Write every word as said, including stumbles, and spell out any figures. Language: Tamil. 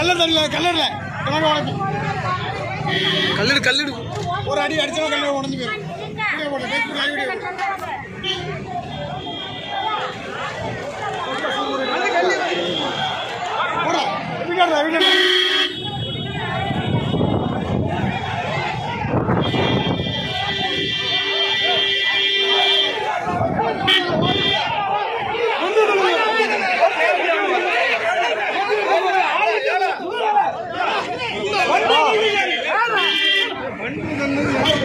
கல்லர் தண்ணி கல்லர்ல கல்லு கல்லு ஒரு அடி அடிச்சா கல்லு உடஞ்சு போயிடும். வீடு வீடு